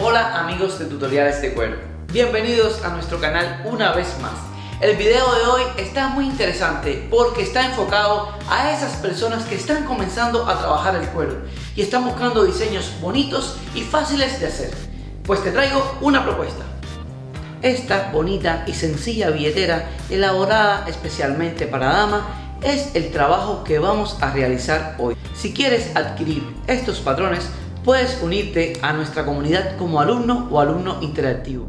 Hola amigos de Tutoriales de Cuero, bienvenidos a nuestro canal una vez más. El video de hoy está muy interesante porque está enfocado a esas personas que están comenzando a trabajar el cuero y están buscando diseños bonitos y fáciles de hacer. Pues te traigo una propuesta. Esta bonita y sencilla billetera elaborada especialmente para damas es el trabajo que vamos a realizar hoy. Si quieres adquirir estos patrones, puedes unirte a nuestra comunidad como alumno o alumno interactivo.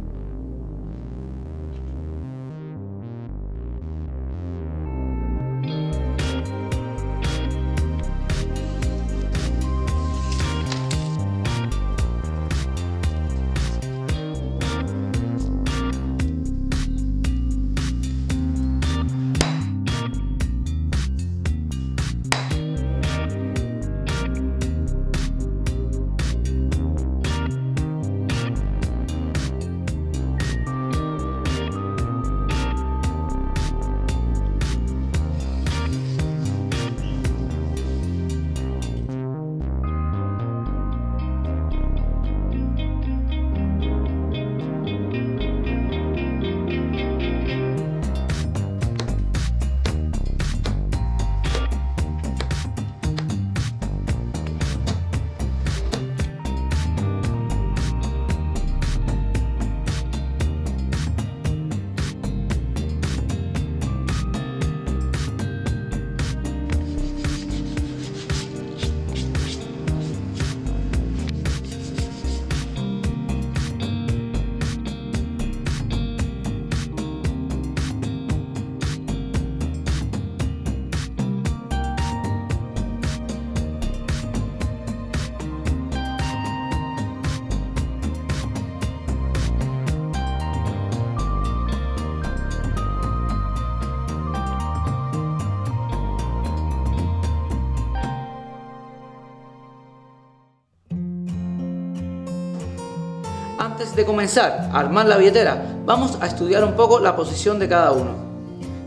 Antes de comenzar a armar la billetera, vamos a estudiar un poco la posición de cada uno.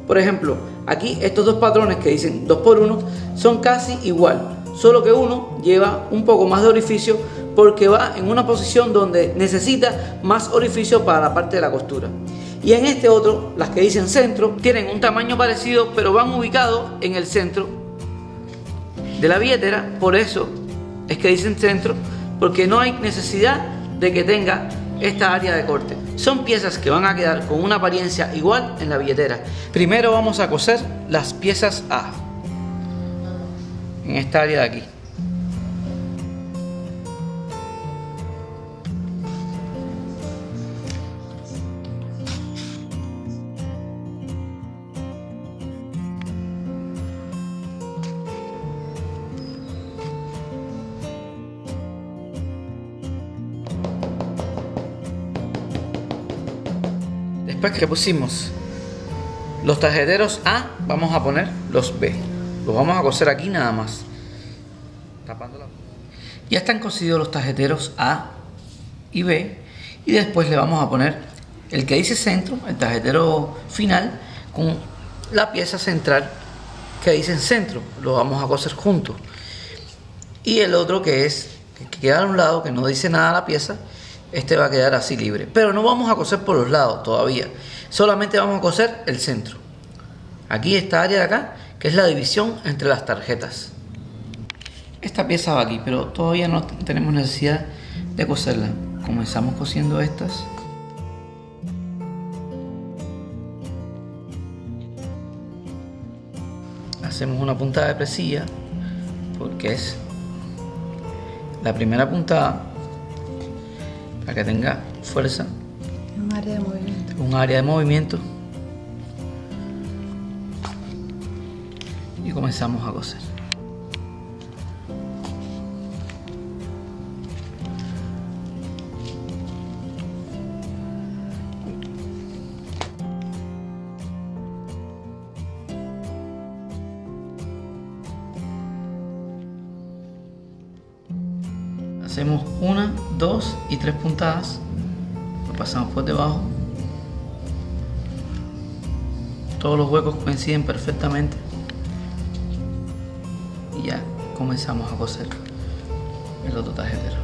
Por ejemplo, aquí estos dos patrones que dicen 2x1 son casi igual, solo que uno lleva un poco más de orificio porque va en una posición donde necesita más orificio para la parte de la costura. Y en este otro, las que dicen centro, tienen un tamaño parecido pero van ubicados en el centro de la billetera, por eso es que dicen centro, porque no hay necesidad de que tenga esta área de corte. Son piezas que van a quedar con una apariencia igual en la billetera. Primero vamos a coser las piezas A en esta área de aquí. Después que pusimos los tarjeteros A, vamos a poner los B. Los vamos a coser aquí nada más. Ya están cosidos los tarjeteros A y B. Y después le vamos a poner el que dice centro, el tarjetero final, con la pieza central que dice centro. Lo vamos a coser juntos. Y el otro que es el que queda a un lado, que no dice nada la pieza, este va a quedar así libre, pero no vamos a coser por los lados todavía, solamente vamos a coser el centro. Aquí, esta área de acá, que es la división entre las tarjetas. Esta pieza va aquí, pero todavía no tenemos necesidad de coserla. Comenzamos cosiendo estas. Hacemos una puntada de presilla, porque es la primera puntada, para que tenga fuerza, un área de movimiento, y comenzamos a coser. Hacemos una, dos y tres puntadas, lo pasamos por debajo, todos los huecos coinciden perfectamente y ya comenzamos a coser el otro tarjetero.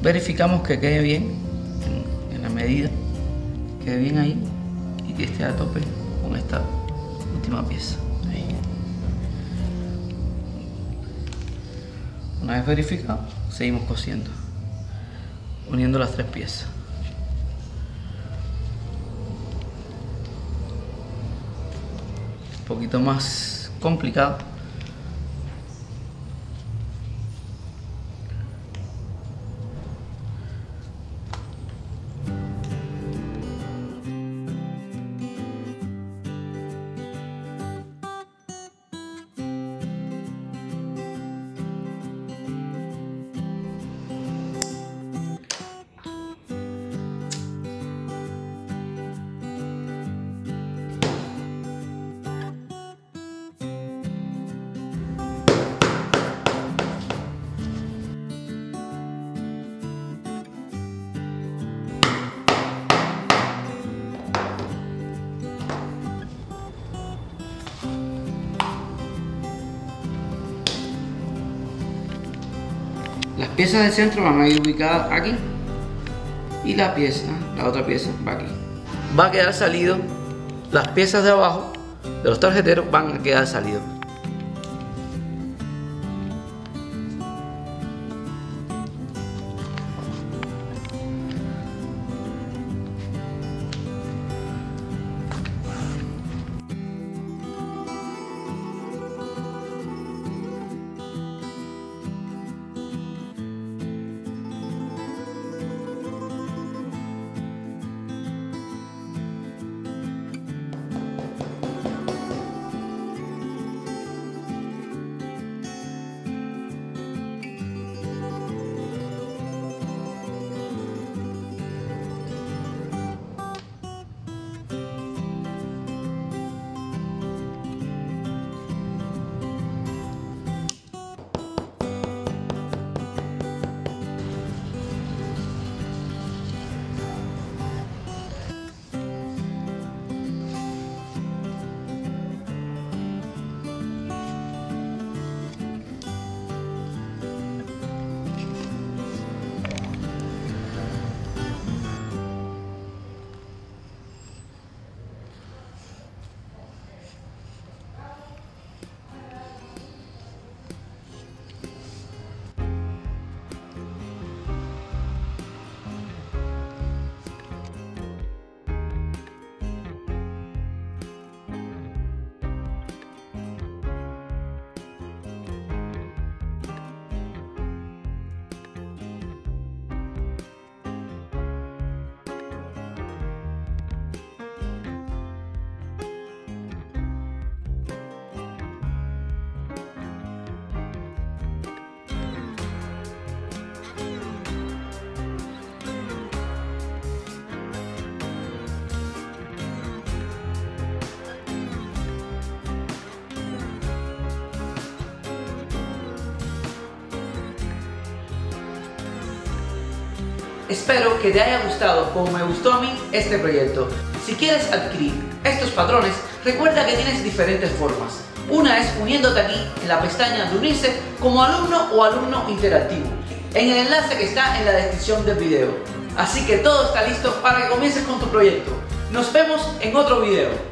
Verificamos que quede bien en la medida, quede bien ahí y que esté a tope con esta última pieza. Ahí. Una vez verificado, seguimos cosiendo, uniendo las tres piezas. Un poquito más complicado, las piezas del centro van a ir ubicadas aquí y la otra pieza va aquí. Va a quedar salido, las piezas de abajo de los tarjeteros van a quedar salidos. Espero que te haya gustado como me gustó a mí este proyecto. Si quieres adquirir estos patrones, recuerda que tienes diferentes formas. Una es uniéndote aquí en la pestaña de unirse como alumno o alumno interactivo, en el enlace que está en la descripción del video. Así que todo está listo para que comiences con tu proyecto. Nos vemos en otro video.